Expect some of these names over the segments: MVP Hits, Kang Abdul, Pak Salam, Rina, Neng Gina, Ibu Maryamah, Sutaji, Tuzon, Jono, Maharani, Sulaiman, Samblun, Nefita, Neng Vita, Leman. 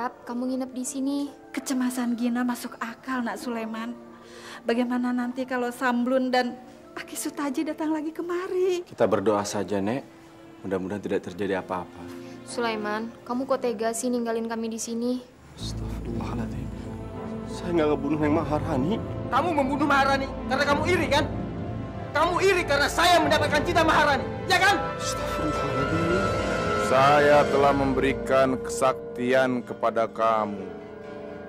harap kamu nginep di sini. Kecemasan Gina masuk akal, Nak Sulaiman. Bagaimana nanti kalau Samblun dan Aki Sutaji datang lagi kemari? Kita berdoa saja, Nek. Mudah-mudahan tidak terjadi apa-apa. Sulaiman, kamu kok tega sih ninggalin kami di sini? Astagfirullahaladzim. Saya nggak ngebunuh Neng Maharani. Kamu membunuh Maharani karena kamu iri, kan? Kamu iri karena saya mendapatkan cinta Maharani, ya kan? Astagfirullahaladzim. Saya telah memberikan kesaktian kepada kamu.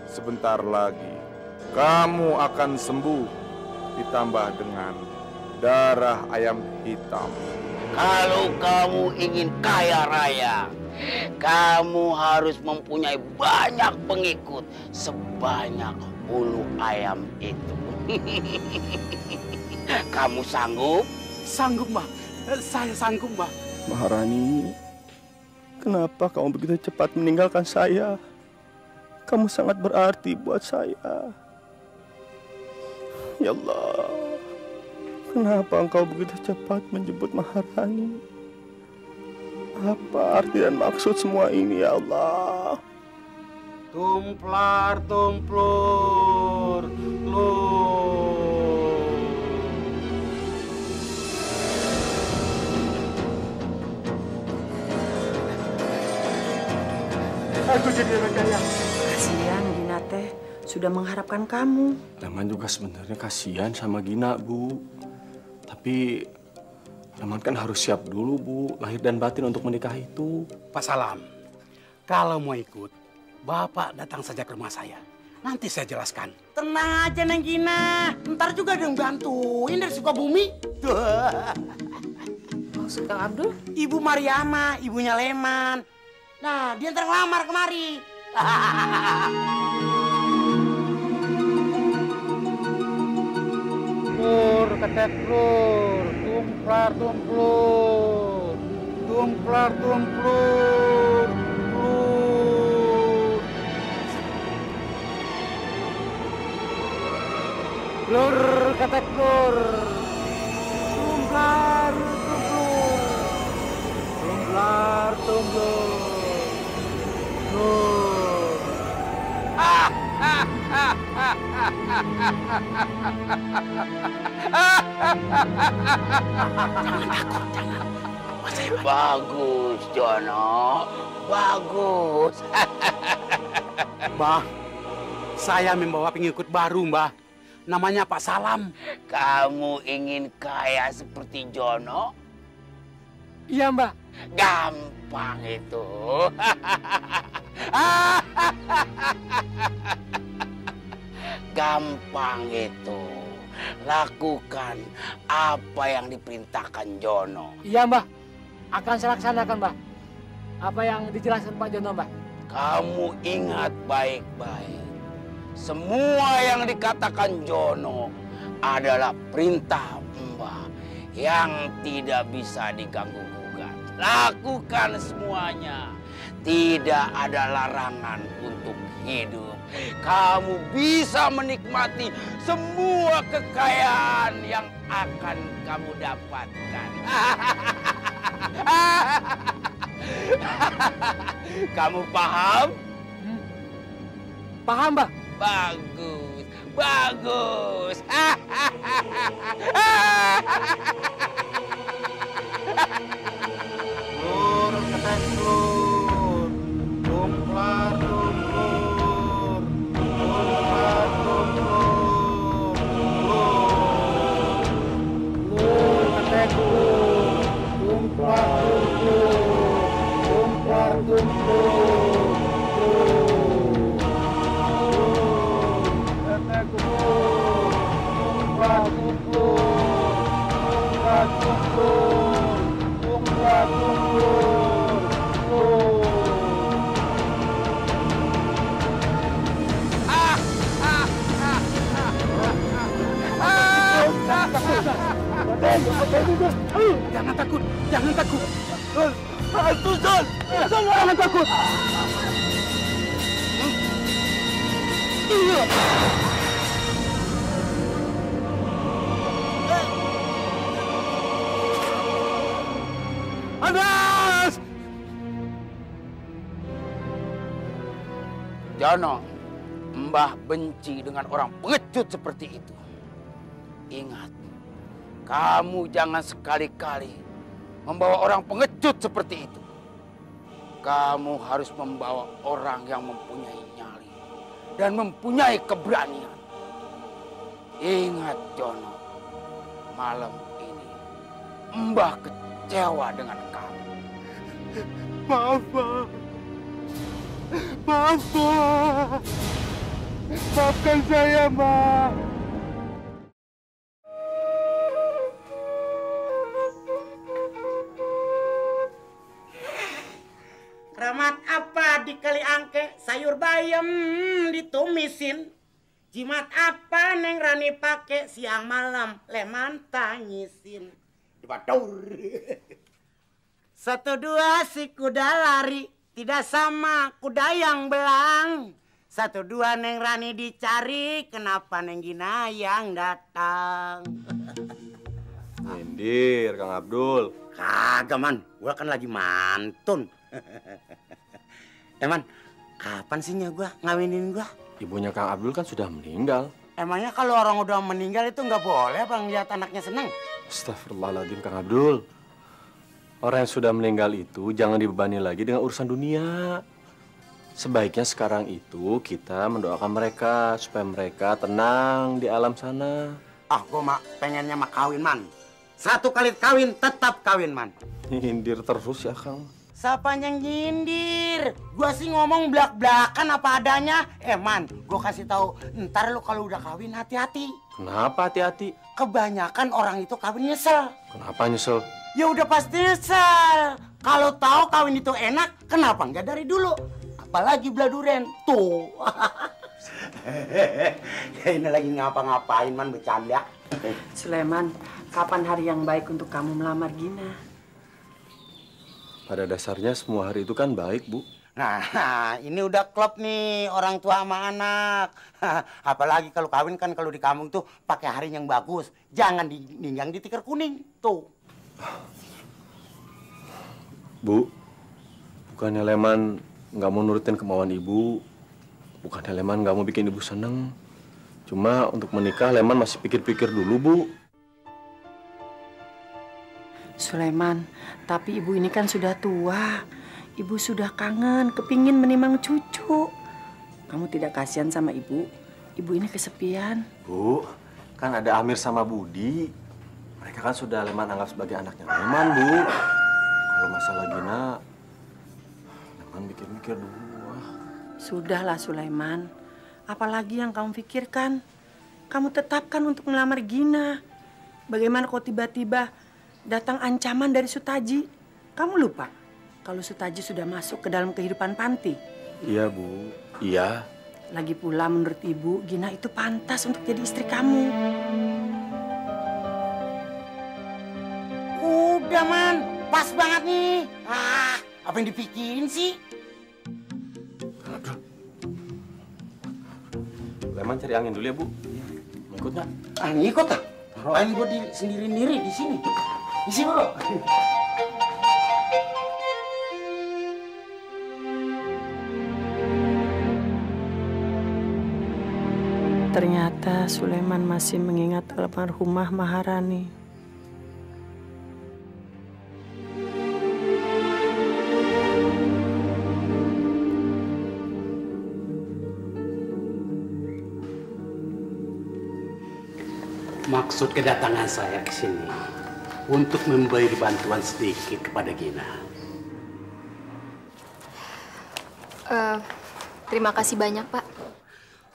Sebentar lagi, kamu akan sembuh ditambah dengan darah ayam hitam. Kalau kamu ingin kaya raya, kamu harus mempunyai banyak pengikut sebanyak bulu ayam itu. Kamu sanggup? Sanggup, Mbak. Saya sanggup, Mbak. Maharani, kenapa kamu begitu cepat meninggalkan saya? Kamu sangat berarti buat saya. Ya Allah, kenapa engkau begitu cepat menjemput Maharani? Apa arti dan maksud semua ini, ya Allah? Tumplar, tumplur, lur. Aku jadi orang kaya. Kasihan Gina teh, sudah mengharapkan kamu. Leman juga sebenarnya kasihan sama Gina, Bu. Tapi Leman kan harus siap dulu, Bu, lahir dan batin untuk menikah itu. Pak Salam, kalau mau ikut, Bapak datang saja ke rumah saya. Nanti saya jelaskan. Tenang aja, Neng Gina. Ntar juga ada yang bantuin dari Sukabumi. Maksud Kang Abdul? Ibu Maryamah, ibunya Leman. Nah, dia ntar ngelamar kemari. Lur, ketek lur. Tumplar, tumplur, tumplar, tumplur, lur. Lur, ketek lur. Tumplar, tumplur. Tumplar, tumplur. Lur. Ah, ah, ah, ah, ah, ah, ah. Jangan takut, jangan. Bagus, Jono. Bagus. Mbah, saya membawa pengikut baru, Mbah. Namanya Pak Salam. Kamu ingin kaya seperti Jono? Iya, Mbak. Gampang itu. Gampang itu. Lakukan apa yang diperintahkan Jono. Iya, Mbak. Akan saya laksanakan, Mbak. Apa yang dijelaskan Pak Jono, Mbak. Kamu ingat baik-baik. Semua yang dikatakan Jono adalah perintah Mbak yang tidak bisa diganggu-gugat. Lakukan semuanya. Tidak ada larangan untuk hidup. Kamu bisa menikmati semua kekayaan yang akan kamu dapatkan. Kamu paham? Paham, Mbak. Bagus, bagus. Lur, ketek lur, tumplar tumplur, tumplar tumplur, lur, ketek lur, tumplar tumplur, tumplar tumplur, lur, ketek lur, tumplar tumplur, tumplar tumplur. Jangan takut, jangan takut. Tuzon, jangan takut. Jono, Mbah benci dengan orang pengecut seperti itu. Ingat, kamu jangan sekali-kali membawa orang pengecut seperti itu. Kamu harus membawa orang yang mempunyai nyali dan mempunyai keberanian. Ingat, Jono, malam ini Mbah kecewa dengan kamu. Maaf, Mbah. Maaf, Mbah. Maafkan saya, Mbah. Ramat apa dikali angke, sayur bayam ditumisin. Jimat apa Neng Rani pakai, siang malam Leman tangisin. Dibatur. 1, 2 si kuda lari, tidak sama kuda yang belang. 1, 2 Neng Rani dicari, kenapa Neng Gina yang datang? Nyindir Kang Abdul. Kagak, Man, gua kan lagi mantun. Eman, kapan sihnya gua ngawinin gua? Ibunya Kang Abdul kan sudah meninggal. Emangnya kalau orang udah meninggal itu nggak boleh apa ngeliat anaknya seneng? Astagfirullahaladzim Kang Abdul. Orang yang sudah meninggal itu jangan dibebani lagi dengan urusan dunia. Sebaiknya sekarang itu kita mendoakan mereka supaya mereka tenang di alam sana. Ah, gua pengennya mah kawin, Man. 1 kali kawin tetap kawin, Man. Hindir terus ya, Kang. Siapa yang nyindir? Gua sih ngomong belak-belakan apa adanya. Man, gua kasih tahu, ntar lu kalau udah kawin hati-hati. Kenapa hati-hati? Kebanyakan orang itu kawin nyesel. Kenapa nyesel? Ya udah pasti nyesel. Kalau tahu kawin itu enak, kenapa nggak dari dulu? Apalagi bladuren tuh. Ya ini lagi ngapa-ngapain, Man, bercanda. Sulaiman, kapan hari yang baik untuk kamu melamar Gina? Pada dasarnya semua hari itu kan baik, Bu. Nah ini udah klop nih orang tua sama anak. Apalagi kalau kawin kan kalau di kampung tuh pakai hari yang bagus. Jangan dindinggang di tikar kuning, tuh. Bu, bukannya Leman nggak mau nurutin kemauan Ibu. Bukannya Leman nggak mau bikin Ibu seneng. Cuma untuk menikah Leman masih pikir-pikir dulu, Bu. Sulaiman, tapi Ibu ini kan sudah tua. Ibu sudah kangen, kepingin menimang cucu. Kamu tidak kasihan sama Ibu? Ibu ini kesepian. Bu, kan ada Amir sama Budi. Mereka kan sudah Leman anggap sebagai anaknya Leman, Bu. Kalau masalah Gina, Leman mikir-mikir dulu. Sudahlah, Sulaiman. Apalagi yang kamu pikirkan? Kamu tetapkan untuk melamar Gina. Bagaimana kok tiba-tiba datang ancaman dari Sutaji? Kamu lupa kalau Sutaji sudah masuk ke dalam kehidupan panti? Iya, Bu. Iya. Lagi pula menurut Ibu, Gina itu pantas untuk jadi istri kamu. Udah, Man. Pas banget nih. Ah, apa yang dipikirin sih? Leman cari angin dulu ya, Bu. Mau ikut nggak? Angin ikut, ah? Roain gue sendiri-sendiri di sini. Isi dulu. Ternyata Sulaiman masih mengingat almarhumah Maharani. Maksud kedatangan saya ke sini untuk memberi bantuan sedikit kepada Gina. Terima kasih banyak, Pak.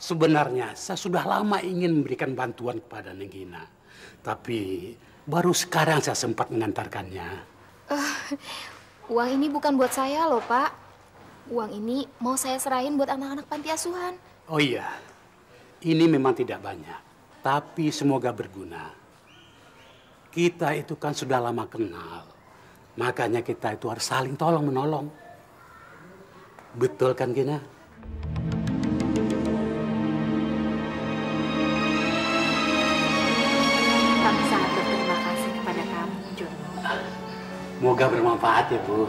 Sebenarnya saya sudah lama ingin memberikan bantuan kepada Neng Gina, tapi baru sekarang saya sempat mengantarkannya. Uang ini bukan buat saya loh, Pak. Uang ini mau saya serahin buat anak-anak panti asuhan. Oh iya, ini memang tidak banyak, tapi semoga berguna. Kita itu kan sudah lama kenal, makanya kita itu harus saling tolong-menolong. Betul kan, Gina? Kami sangat berterima kasih kepada kamu, Jono. Moga bermanfaat ya, Bu.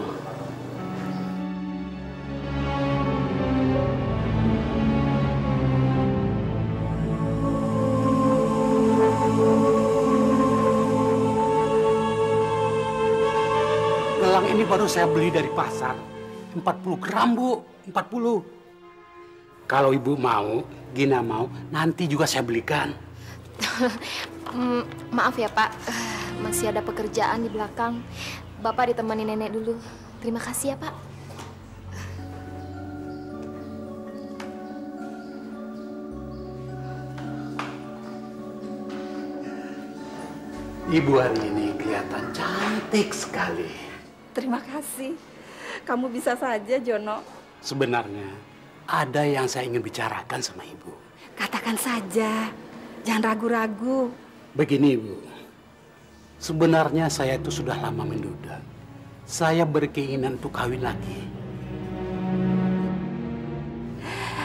baru saya beli dari pasar. 40 gram, Bu. 40. Kalau Ibu mau, Gina mau, nanti juga saya belikan. Maaf ya, Pak. Masih ada pekerjaan di belakang. Bapak ditemani nenek dulu. Terima kasih ya, Pak. Ibu hari ini kelihatan cantik sekali. Terima kasih. Kamu bisa saja, Jono. Sebenarnya ada yang saya ingin bicarakan sama Ibu. Katakan saja. Jangan ragu-ragu. Begini, Ibu. Sebenarnya saya itu sudah lama menduda. Saya berkeinginan untuk kawin lagi.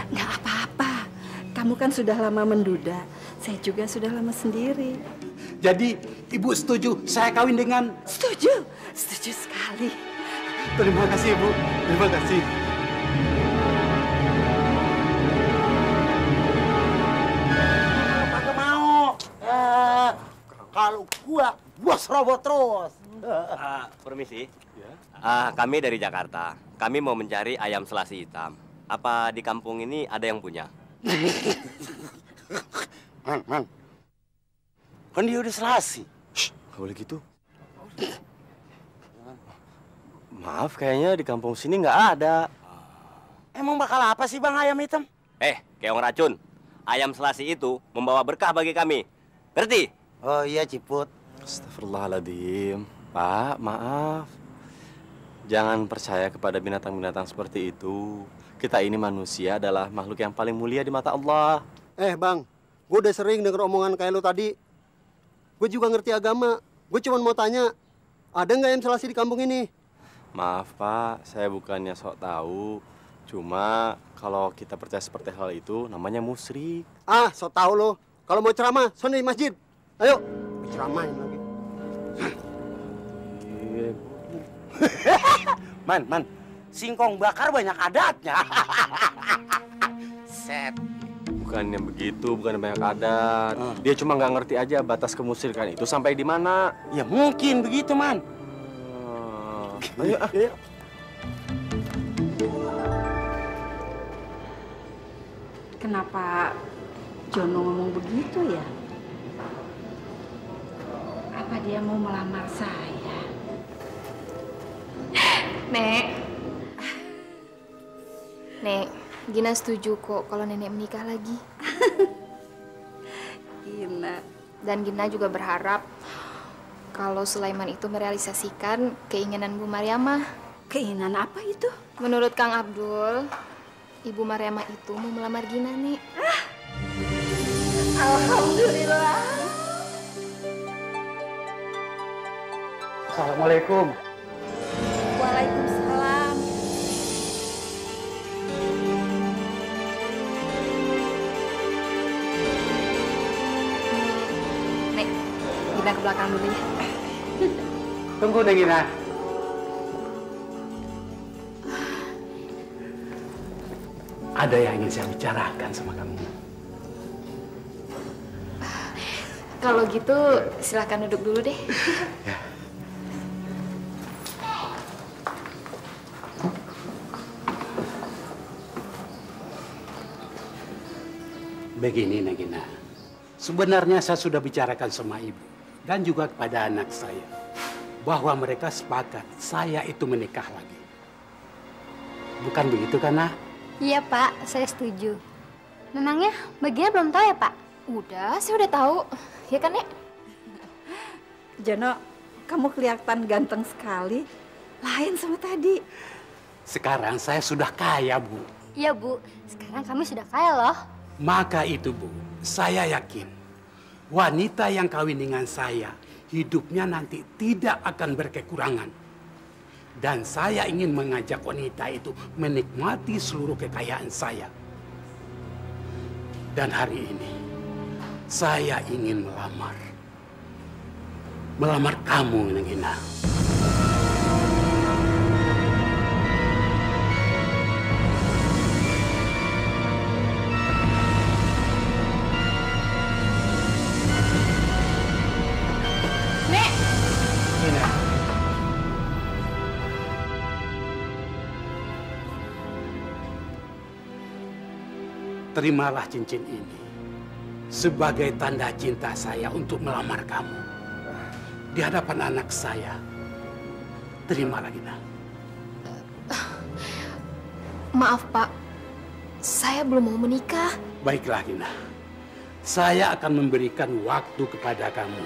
Nggak apa-apa. Kamu kan sudah lama menduda. Saya juga sudah lama sendiri. Jadi, Ibu setuju saya kawin dengan... Setuju. Setuju sekali. Terima kasih, Ibu. Terima kasih. Kagak mau. Kalau gua serobot terus. Permisi. Kami dari Jakarta. Kami mau mencari ayam selasi hitam. Apa di kampung ini ada yang punya? Man. Kan dia udah selasi. Shh, gak boleh gitu. Maaf, kayaknya di kampung sini nggak ada. Emang bakal apa sih, Bang, ayam hitam? Keong racun. Ayam selasi itu membawa berkah bagi kami. Ngerti? Oh iya, Ciput. Astagfirullahaladzim. Pak, maaf. Jangan percaya kepada binatang-binatang seperti itu. Kita ini manusia adalah makhluk yang paling mulia di mata Allah. Bang, gue udah sering denger omongan kayak lu tadi. Gue juga ngerti agama. Gue cuma mau tanya, ada nggak ayam selasi di kampung ini? Maaf, Pak. Saya bukannya sok tahu. Cuma kalau kita percaya seperti hal itu, namanya musyrik. Sok tahu lo. Kalau mau ceramah, sono di masjid. Ayo, ceramahin lagi. Man. Singkong bakar banyak adatnya. Set. Bukannya begitu, bukan banyak adat. Dia cuma nggak ngerti aja batas kemusyrikan itu sampai di mana. Ya mungkin begitu, Man. Ayo. Kenapa Jono ngomong begitu ya? Apa dia mau melamar saya? Nek. Gina setuju kok kalau nenek menikah lagi. Gina. Dan Gina juga berharap kalau Sulaiman itu merealisasikan keinginan Bu Maryamah. Keinginan apa itu? Menurut Kang Abdul, Ibu Maryamah itu mau melamar Gina, Nek. Alhamdulillah. Assalamualaikum. Waalaikumsalam. Kita ke belakang dulu ya. Tunggu deh, Gina. Ada yang ingin saya bicarakan sama kamu. Kalau gitu silakan duduk dulu deh. Ya. Begini, Neng Gina. Sebenarnya saya sudah bicarakan sama Ibu. Dan juga kepada anak saya, bahwa mereka sepakat saya itu menikah lagi. Bukan begitu, kan, Nak? Iya, Pak. Saya setuju. Memangnya Mbak Gina belum tahu ya, Pak? Udah, saya udah tahu. Ya kan, Nek? Jono, kamu kelihatan ganteng sekali. Lain sama tadi. Sekarang saya sudah kaya, Bu. Iya, Bu. Sekarang kami sudah kaya, loh. Maka itu, Bu, saya yakin wanita yang kawin dengan saya, hidupnya nanti tidak akan berkekurangan. Dan saya ingin mengajak wanita itu menikmati seluruh kekayaan saya. Dan hari ini, saya ingin melamar. Melamar kamu, Neng Gina. Terimalah cincin ini sebagai tanda cinta saya untuk melamar kamu di hadapan anak saya. Terimalah, Gina. Maaf, Pak. Saya belum mau menikah. Baiklah, Gina. Saya akan memberikan waktu kepada kamu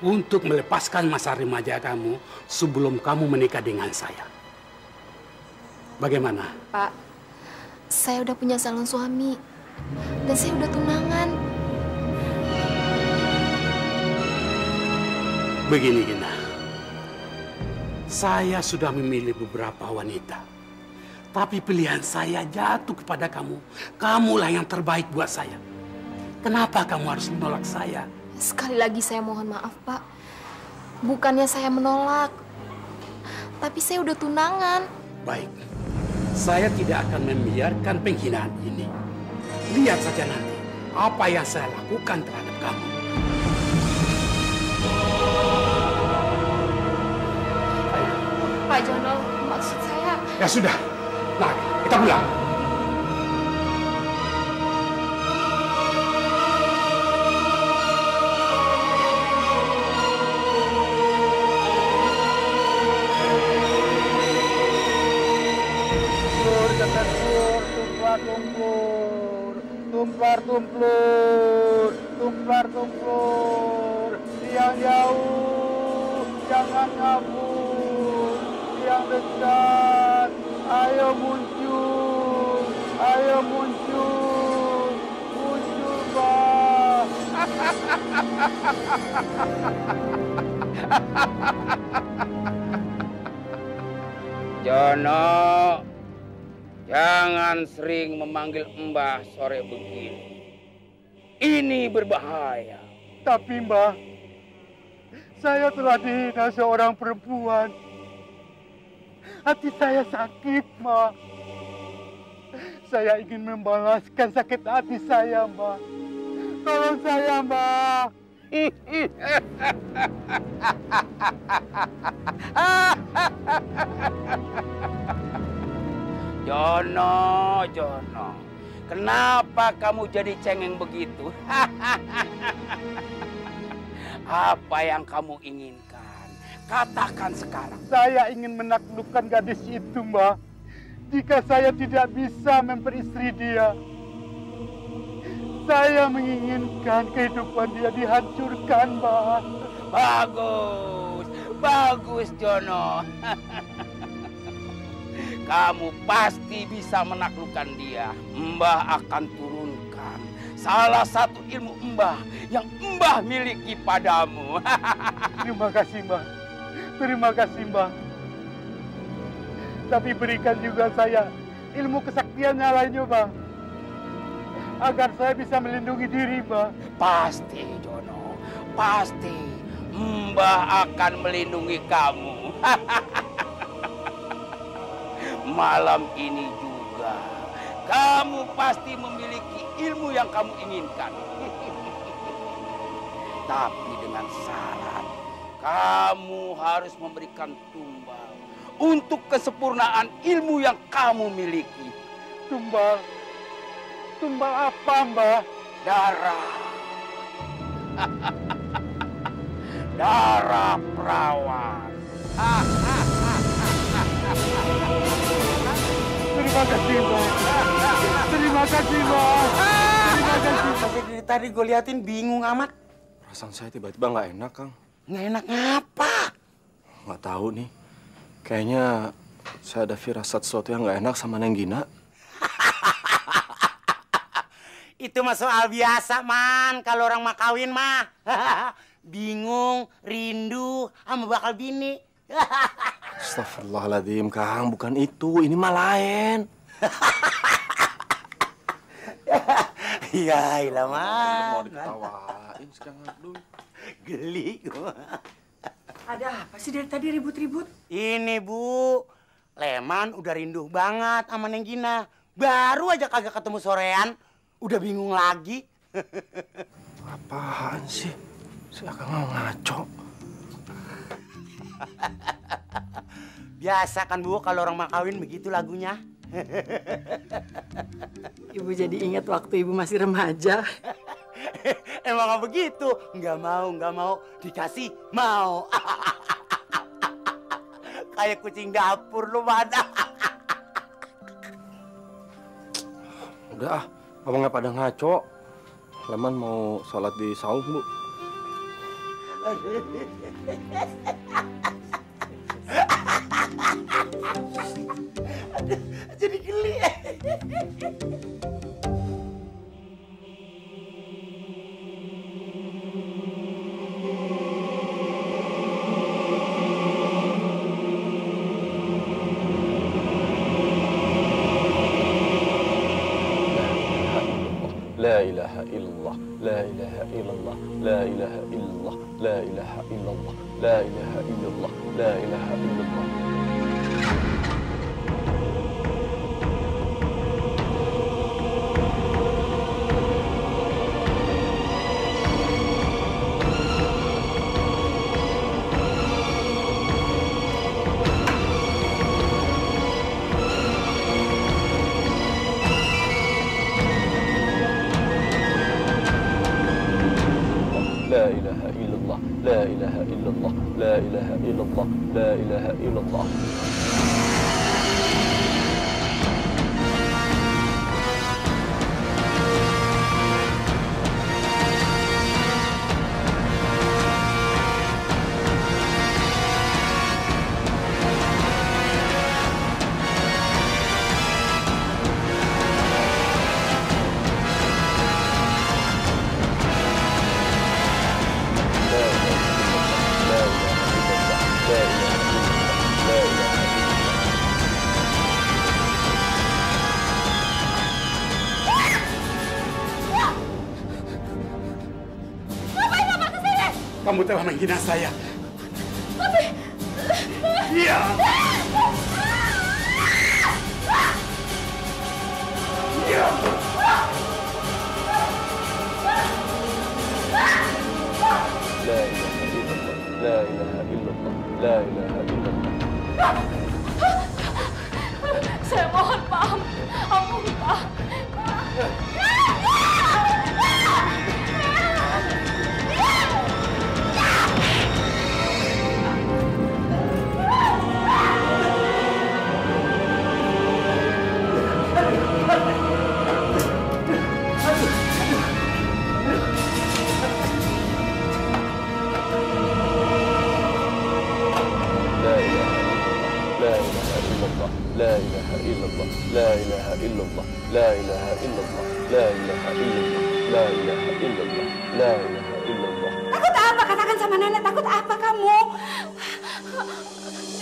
untuk melepaskan masa remaja kamu sebelum kamu menikah dengan saya. Bagaimana? Pak, saya udah punya calon suami dan saya udah tunangan. Begini, Gina. Saya sudah memilih beberapa wanita. Tapi pilihan saya jatuh kepada kamu. Kamulah yang terbaik buat saya. Kenapa kamu harus menolak saya? Sekali lagi saya mohon maaf, Pak. Bukannya saya menolak. Tapi saya udah tunangan. Baik. Saya tidak akan membiarkan penghinaan ini. Lihat saja nanti apa yang saya lakukan terhadap kamu. Pak Jono, maksud saya... Ya sudah. Nah, kita pulang. Tumplar-tumplur, tumplar-tumplur, yang jauh jangan kabur, yang dekat ayo muncul, muncul bah. Jono, jangan sering memanggil Mbah sore begini. Ini berbahaya. Tapi Mbah, saya telah dihina seorang perempuan. Hati saya sakit, Mbah. Saya ingin membalaskan sakit hati saya, Mbak. Tolong saya, Mbak. Jono, Jono. Kenapa kamu jadi cengeng begitu? Apa yang kamu inginkan? Katakan sekarang. Saya ingin menaklukkan gadis itu, Mbak. Jika saya tidak bisa memperistri dia, saya menginginkan kehidupan dia dihancurkan, Mbah. Bagus, bagus, Jono. Kamu pasti bisa menaklukkan dia. Mbah akan turunkan salah satu ilmu Mbah yang Mbah miliki padamu. Terima kasih, Mbah. Terima kasih, Mbah. Tapi berikan juga saya ilmu kesaktiannya lainnya, Mbah. Agar saya bisa melindungi diri, Mbah. Pasti, Jono. Pasti. Mbah akan melindungi kamu. Malam ini juga, kamu pasti memiliki ilmu yang kamu inginkan. Tapi dengan syarat, kamu harus memberikan tumbal untuk kesempurnaan ilmu yang kamu miliki. Tumbal? Tumbal apa, Mbah? Darah. Darah perawan. Terima kasih, Mbah. Terima kasih, Mbah. Terima kasih. Tapi dari tadi gue liatin bingung amat. Perasaan saya tiba-tiba nggak enak, Kang. Nggak enak ngapa? Nggak tahu nih. Kayaknya saya ada firasat sesuatu yang nggak enak sama Neng Gina. Itu mah soal biasa, Man. Kalau orang mah kawin mah. Bingung, rindu, sama bakal bini. Astagfirullahaladzim, Kang. Bukan itu. Ini mah lain. Ya ilah, Man. Mau diketawain sekarang dulu. Geli gua. Ada apa sih dari tadi ribut-ribut? Ini, Bu. Leman udah rindu banget sama Neng Gina. Baru aja kagak ketemu sorean. Udah bingung lagi. Apaan sih? Saya kagak ngaco. Biasa kan, Bu, kalau orang mau kawin begitu lagunya. Ibu jadi ingat waktu ibu masih remaja. Emang begitu? Nggak mau dikasih mau. Kayak kucing dapur lu mana? Udah, abang nggak pada ngaco. Leman mau sholat di saung, Bu. Jadi geli. La ilaha illallah, la ilaha illallah, la ilaha illallah, la ilaha illallah, la ilaha illallah, la ilaha illallah. La ilaha illallah. Kamu telah menghina saya. Tapi... Iya! Iya! La ilaha illallah, la ilaha illallah, la ilaha illallah. Saya mohon, Pak. Ampun, Pak. La ilaha illallah, la ilaha illallah, la ilaha illallah, la ilaha illallah, la ilaha illallah, la ilaha illallah. Takut apa? Katakan sama nenek, takut apa kamu?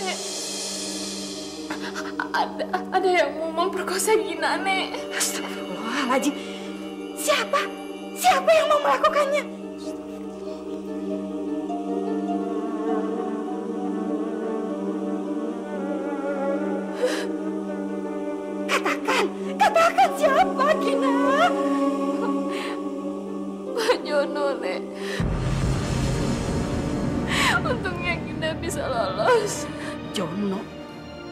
Nek, ada yang mau memperkosa Gina, Nek. Astagfirullahaladzim. Siapa? Siapa yang mau melakukannya? Siapa, Gina? Pak Jono, Nek. Untungnya Gina bisa lolos. Jono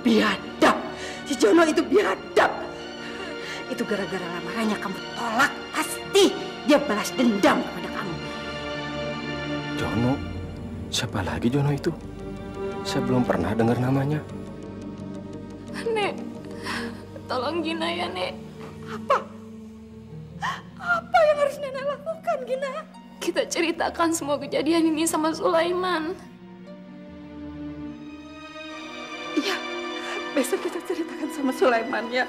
biadab. Si Jono itu biadab. Itu gara-gara lamarannya kamu tolak. Pasti dia balas dendam kepada kamu. Jono? Siapa lagi Jono itu? Saya belum pernah dengar namanya. Nek, tolong Gina ya, Nek. Apa? Apa yang harus nenek lakukan, Gina? Kita ceritakan semua kejadian ini sama Sulaiman. Iya, besok kita ceritakan sama Sulaiman, ya.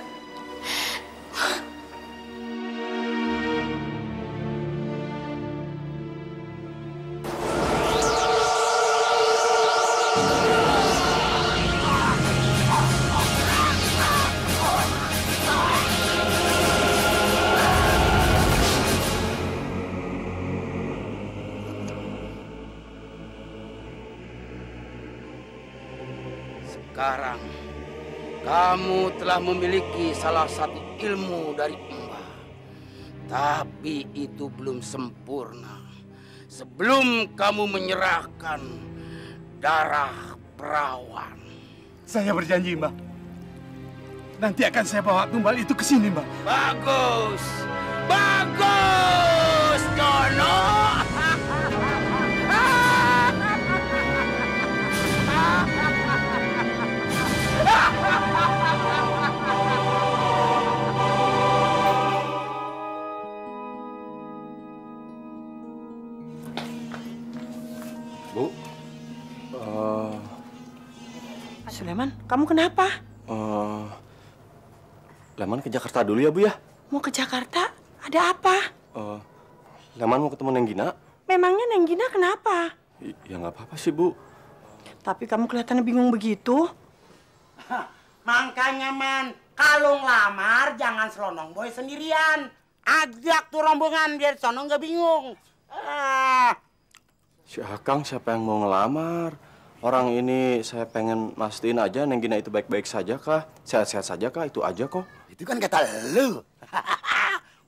Sekarang, kamu telah memiliki salah satu ilmu dari Mbah. Tapi itu belum sempurna. Sebelum kamu menyerahkan darah perawan. Saya berjanji, Mbah. Nanti akan saya bawa tumbal itu ke sini, Mbak. Bagus! Bagus, Jono! Bu, Sulaiman, kamu kenapa? Leman ke Jakarta dulu ya, Bu, ya? Mau ke Jakarta? Ada apa? Leman mau ketemu Neng Gina. Memangnya Neng Gina kenapa? Ya nggak apa-apa sih, Bu. Tapi kamu kelihatannya bingung begitu. Makanya, Man, kalau ngelamar jangan selonong boy sendirian. Ajak tuh rombongan biar sono nggak bingung. Si Akang siapa yang mau ngelamar? Orang ini saya pengen mastiin aja Neng Gina itu baik-baik saja kah? Sehat-sehat saja kah? Itu aja kok. Itu kan kata lu.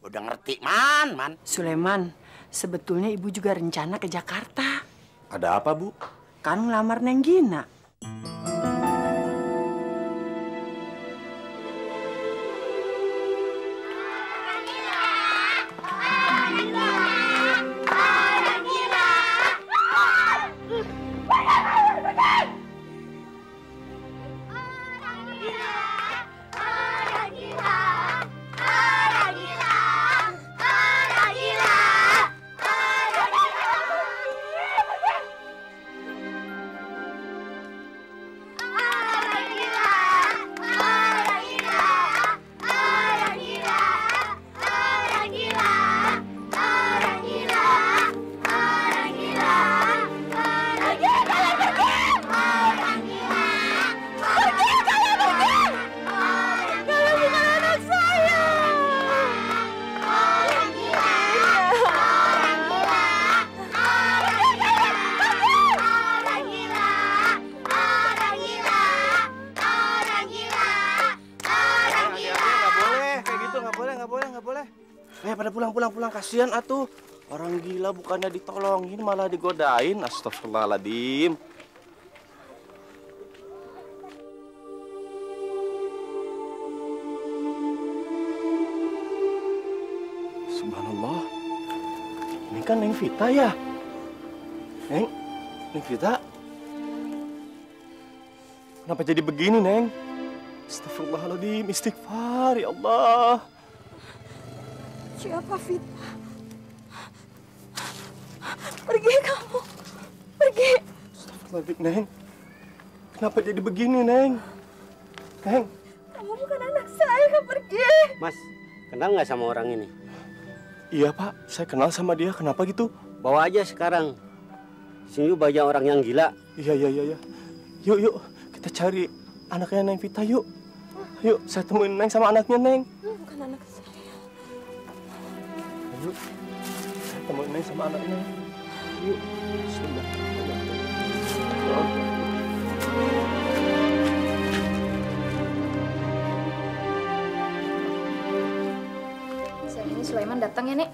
Udah ngerti, Man. Sulaiman, sebetulnya Ibu juga rencana ke Jakarta. Ada apa, Bu? Kan ngelamar Neng Gina. Pulang-pulang, kasihan atuh. Orang gila bukannya ditolongin malah digodain. Astagfirullahaladzim. Subhanallah. Ini kan Neng Vita ya? Neng Vita? Kenapa jadi begini, Neng? Astagfirullahaladzim, istighfar, ya Allah. Siapa Vita? Pergi kamu, pergi. Astagfirullahaladzim, Neng. Kenapa jadi begini, Neng? Neng. Kamu bukan anak saya, pergi. Mas, kenal nggak sama orang ini? Iya, Pak. Saya kenal sama dia. Kenapa gitu? Bawa aja sekarang. Sini banyak orang yang gila. Iya. Yuk. Kita cari anaknya Neng Vita, yuk. Yuk, saya temuin Neng sama anaknya, Neng. Bukan anak saya. Yuk, temuin Neng sama anaknya. Yuk, sudah. Siang ini Sulaiman datang ya, Nek?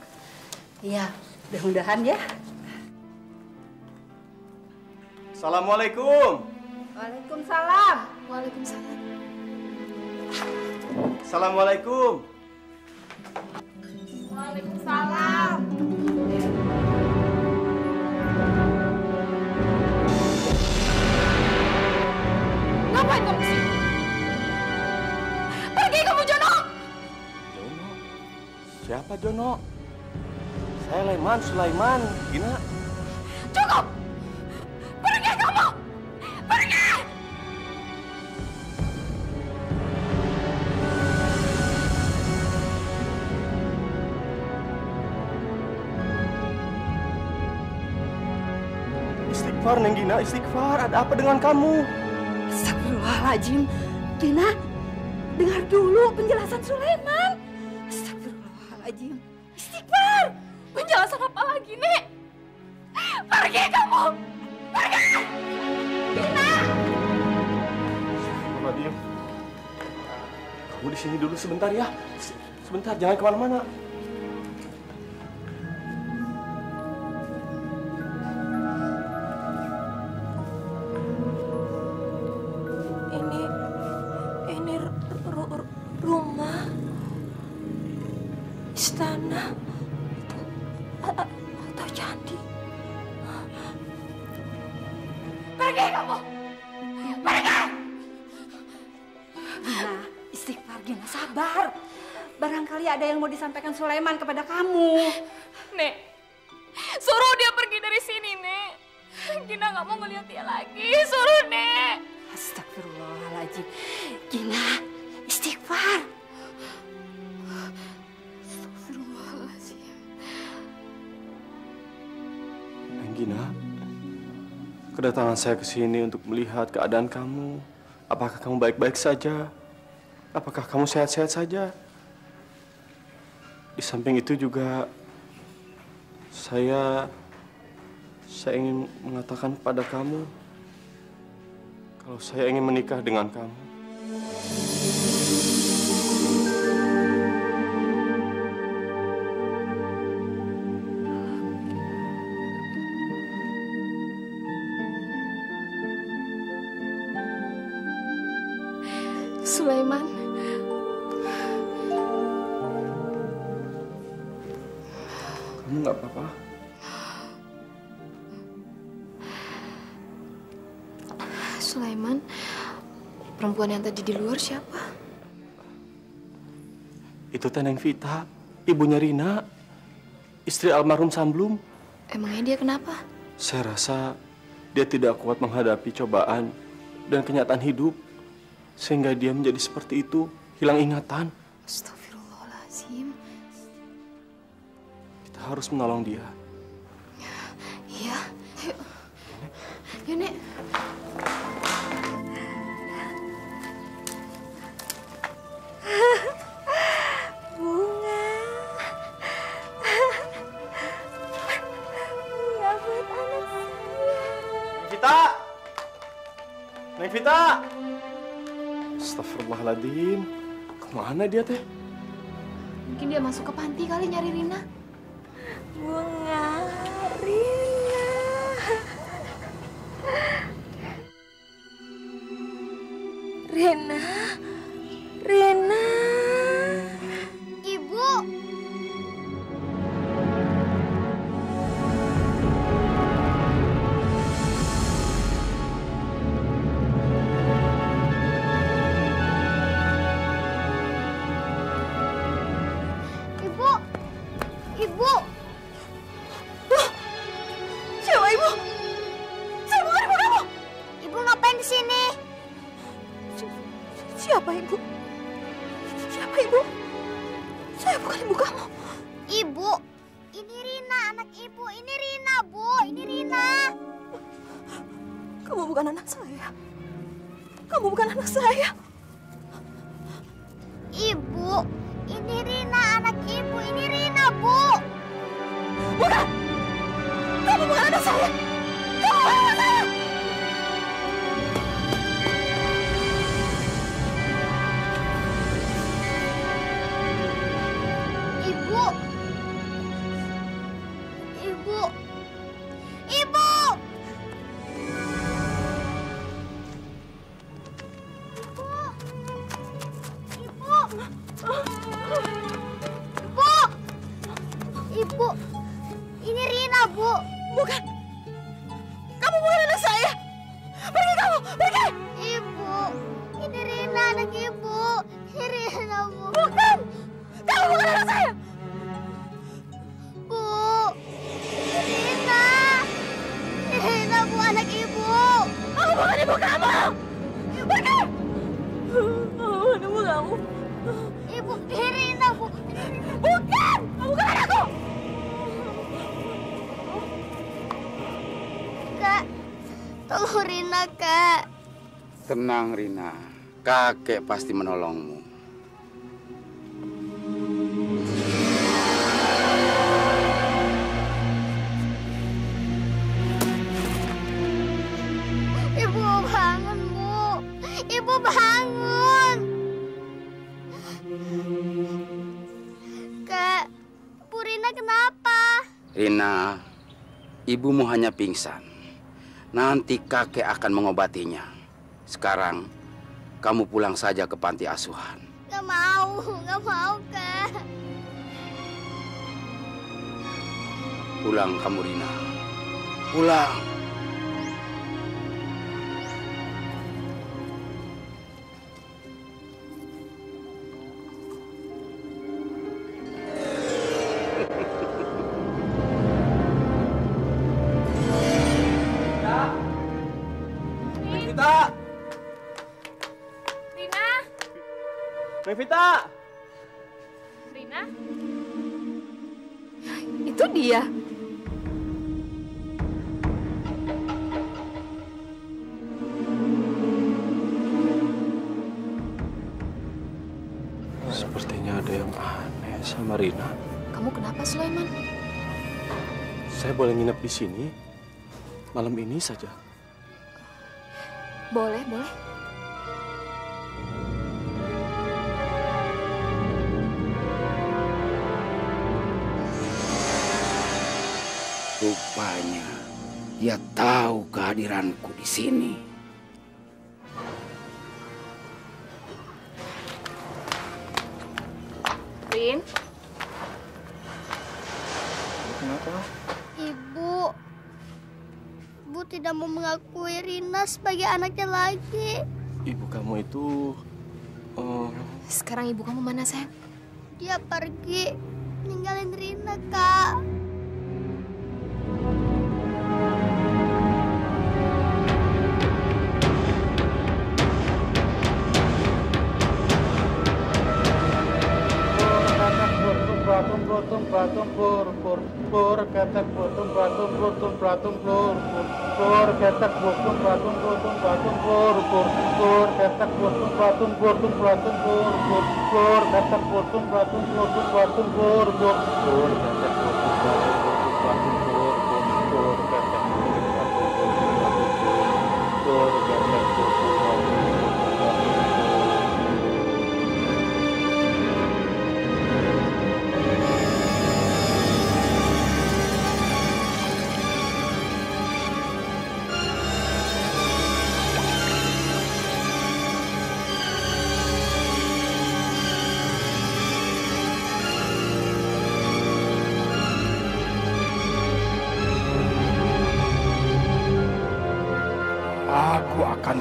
Iya, mudah-mudahan ya. Assalamualaikum. Waalaikumsalam. Waalaikumsalam. Assalamualaikum. Waalaikumsalam. Ngapain kamu kesini? Pergi kamu, Jono! Jono? Siapa Jono? Saya Leman, Sulaiman, Gina. Cukup! Pergi kamu! Pergi! Istighfar, Neng Gina, istighfar. Ada apa dengan kamu? Astagfirullahaladzim. Gina, dengar dulu penjelasan Sulaiman. Astagfirullahaladzim. Istighfar. Penjelasan apa lagi, Nek? Pergi kamu. Pergi. Gina. Astagfirullahaladzim. Kamu di sini dulu sebentar ya. Sebentar, jangan kemana-mana. rumah, istana, atau candi. Pergi kamu! Pergi! Nah, istighfar Gina, sabar. Barangkali ada yang mau disampaikan Sulaiman kepada kamu. Nek, suruh dia pergi dari sini, Nek. Gina nggak mau ngeliat dia lagi, suruh, Nek. Astagfirullahaladzim. Gina, istighfar. Astagfirullahaladzim. Neng Gina, kedatangan saya ke sini untuk melihat keadaan kamu. Apakah kamu baik-baik saja? Apakah kamu sehat-sehat saja? Di samping itu juga, saya ingin mengatakan kepada kamu, kalau saya ingin menikah dengan kamu. Sulaiman. Kamu nggak apa-apa? Sulaiman, perempuan yang tadi di luar siapa? Itu Neng Vita, ibunya Rina, istri almarhum Samblun. Emangnya dia kenapa? Saya rasa dia tidak kuat menghadapi cobaan dan kenyataan hidup, sehingga dia menjadi seperti itu, hilang ingatan. Astagfirullahaladzim. Harus menolong dia. Iya, ayo. Yuk, Nek. Bunga. Bunga buat anak saya. Nefita! Nefita! Astagfirullahaladzim. Kemana dia, Teh? Mungkin dia masuk ke panti kali nyari Rina. Bunga Rina. Rina. Rina. Ibu. Ibu. Ibu. Siapa ibu? Siapa ibu? Saya bukan ibu kamu. Ibu, ini Rina, anak ibu. Ini Rina, Bu. Ini Rina. Kamu bukan anak saya. Kamu bukan anak saya. Ibu, ini Rina, anak ibu. Ini Rina, Bu. Bukan. Kamu bukan anak saya. Kamu bukan anak saya. Tenang, Rina. Kakek pasti menolongmu. Ibu bangun, Bu. Ibu bangun. Kak, Bu Rina kenapa? Rina, ibumu hanya pingsan. Nanti kakek akan mengobatinya. Sekarang, kamu pulang saja ke panti asuhan. Nggak mau, Kak. Pulang kamu, Rina. Pulang. Nefita! Rina? Itu dia. Sepertinya ada yang aneh sama Rina. Kamu kenapa, Sulaiman? Saya boleh nginep di sini malam ini saja. Boleh. Rupanya dia tahu kehadiranku di sini. Rin. Kenapa? Ibu tidak mau mengakui Rina sebagai anaknya lagi. Ibu kamu itu... Sekarang ibu kamu mana, sayang? Dia pergi, ninggalin Rina, Kak.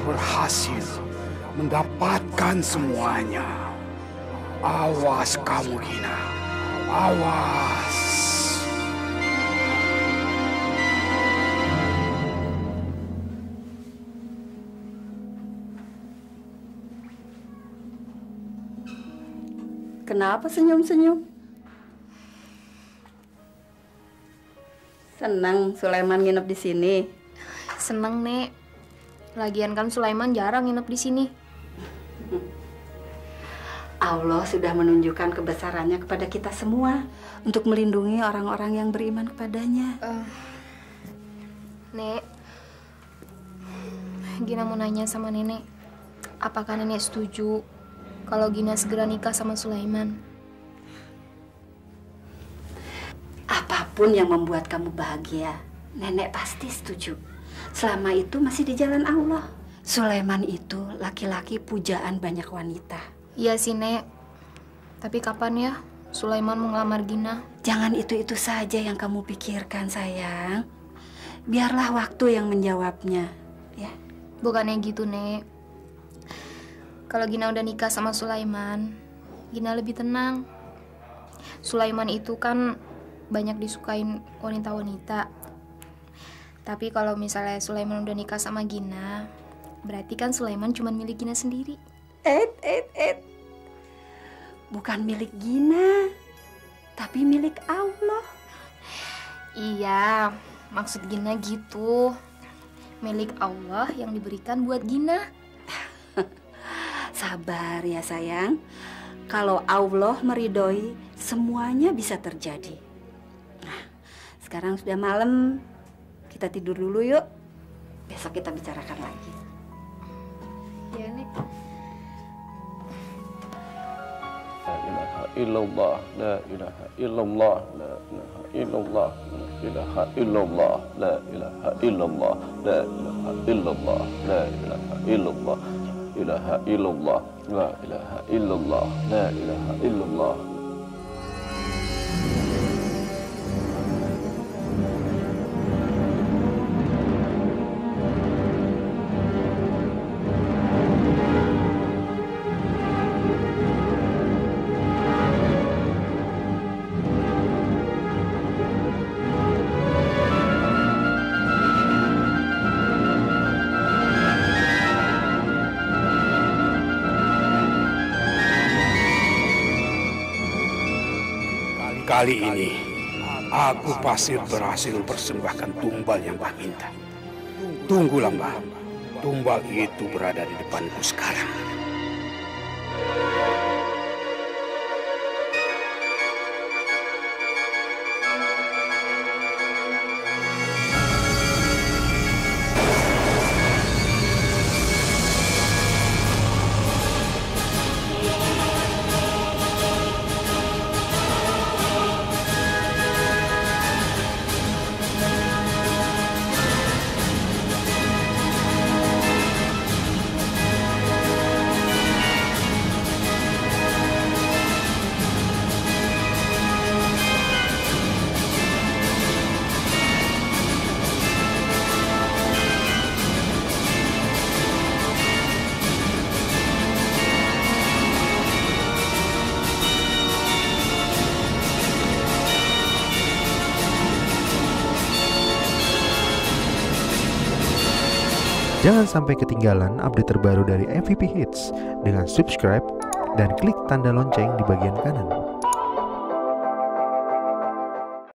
Berhasil mendapatkan semuanya. Awas kamu, Gina. Awas. Kenapa senyum-senyum? Senang Sulaiman nginep di sini? Senang, Nek. Lagian kan Sulaiman jarang nginep di sini. Allah sudah menunjukkan kebesarannya kepada kita semua untuk melindungi orang-orang yang beriman kepadanya. Nek, Gina mau nanya sama Nenek. Apakah Nenek setuju kalau Gina segera nikah sama Sulaiman? Apapun yang membuat kamu bahagia, Nenek pasti setuju. Selama itu masih di jalan Allah. Sulaiman itu laki-laki pujaan banyak wanita. Iya sih, Nek. Tapi kapan ya Sulaiman mau ngelamar Gina? Jangan itu-itu saja yang kamu pikirkan, sayang. Biarlah waktu yang menjawabnya, ya. Bukannya gitu, Nek. Kalau Gina udah nikah sama Sulaiman, Gina lebih tenang. Sulaiman itu kan banyak disukain wanita-wanita. Tapi kalau misalnya Sulaiman udah nikah sama Gina, berarti kan Sulaiman cuma milik Gina sendiri. Bukan milik Gina, tapi milik Allah. Iya, maksud Gina gitu. Milik Allah yang diberikan buat Gina. Sabar ya, sayang. Kalau Allah meridhoi, semuanya bisa terjadi. Nah, sekarang sudah malam. Kita tidur dulu yuk. Besok kita bicarakan lagi. Ya, Nek. La ilaha illallah, la ilaha illallah, la ilaha illallah, la ilaha illallah, la ilaha illallah, la ilaha illallah, la ilaha illallah. ilaha illallah, la ilaha illallah, la ilaha illallah. Kali ini, aku pasti berhasil persembahkan tumbal yang Mbah minta. Tunggulah Mbah, tumbal itu berada di depanku sekarang. Jangan sampai ketinggalan update terbaru dari MVP Hits dengan subscribe dan klik tanda lonceng di bagian kanan.